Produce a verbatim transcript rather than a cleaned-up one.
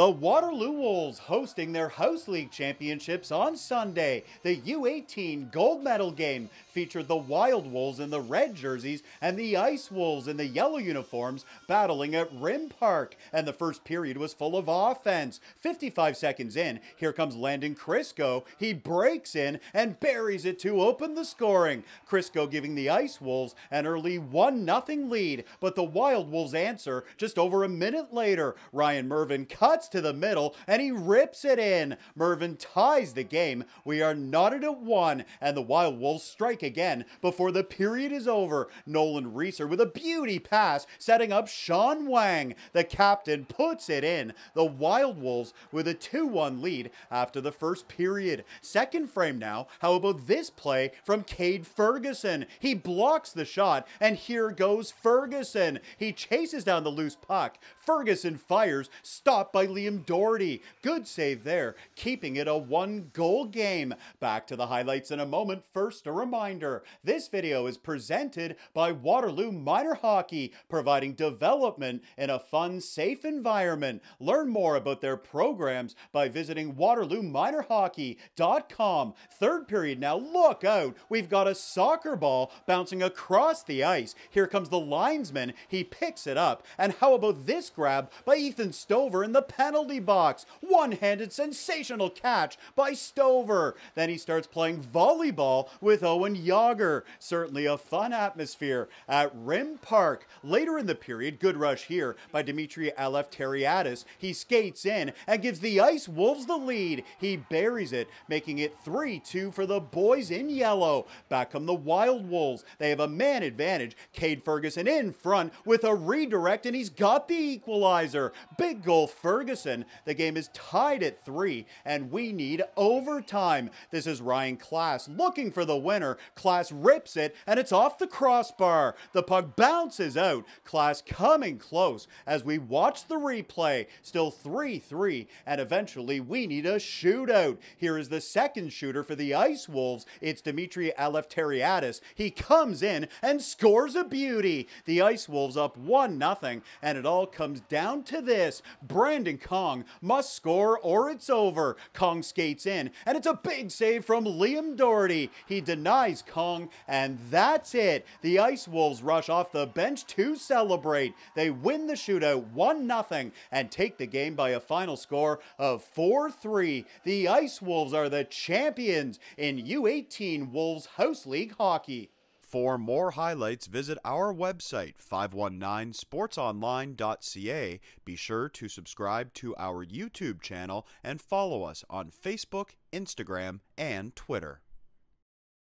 The Waterloo Wolves hosting their House League Championships on Sunday. The U eighteen gold medal game featured the Wild Wolves in the red jerseys and the Ice Wolves in the yellow uniforms battling at Rim Park. And the first period was full of offense. fifty-five seconds in, here comes Landon Crisco. He breaks in and buries it to open the scoring. Crisco giving the Ice Wolves an early one nothing lead, but the Wild Wolves answer just over a minute later. Ryan Mervin cuts to the middle and he rips it in. Mervin ties the game. We are knotted at one and the Wild Wolves strike again before the period is over. Nolan Reeser with a beauty pass setting up Sean Wang. The captain puts it in. The Wild Wolves with a two one lead after the first period. Second frame now. How about this play from Cade Ferguson? He blocks the shot and here goes Ferguson. He chases down the loose puck. Ferguson fires, stopped by Liam Doherty. Good save there, keeping it a one-goal game. Back to the highlights in a moment. First, a reminder. This video is presented by Waterloo Minor Hockey, providing development in a fun, safe environment. Learn more about their programs by visiting waterloo minor hockey dot com. Third period now. Look out. We've got a soccer ball bouncing across the ice. Here comes the linesman. He picks it up. And how about this grab by Ethan Stover in the penalty box. One-handed sensational catch by Stover. Then he starts playing volleyball with Owen Yager. Certainly a fun atmosphere at Rim Park. Later in the period, good rush here by Dimitri Alefteriadis. He skates in and gives the Ice Wolves the lead. He buries it, making it three two for the boys in yellow. Back come the Wild Wolves. They have a man advantage. Cade Ferguson in front with a redirect and he's got the equalizer. Big goal Ferguson. The game is tied at three and we need overtime. This is Ryan Klass looking for the winner. Klass rips it and it's off the crossbar. The puck bounces out. Klass coming close as we watch the replay. Still three three and eventually we need a shootout. Here is the second shooter for the Ice Wolves. It's Dimitri Alefteriadis. He comes in and scores a beauty. The Ice Wolves up one nothing and it all comes down to this. Brandon Kong must score or it's over. Kong skates in, and it's a big save from Liam Doherty. He denies Kong, and that's it. The Ice Wolves rush off the bench to celebrate. They win the shootout one nothing and take the game by a final score of four three. The Ice Wolves are the champions in U eighteen Wolves House League Hockey. For more highlights, visit our website, five one nine sports online dot c a. Be sure to subscribe to our YouTube channel and follow us on Facebook, Instagram, and Twitter.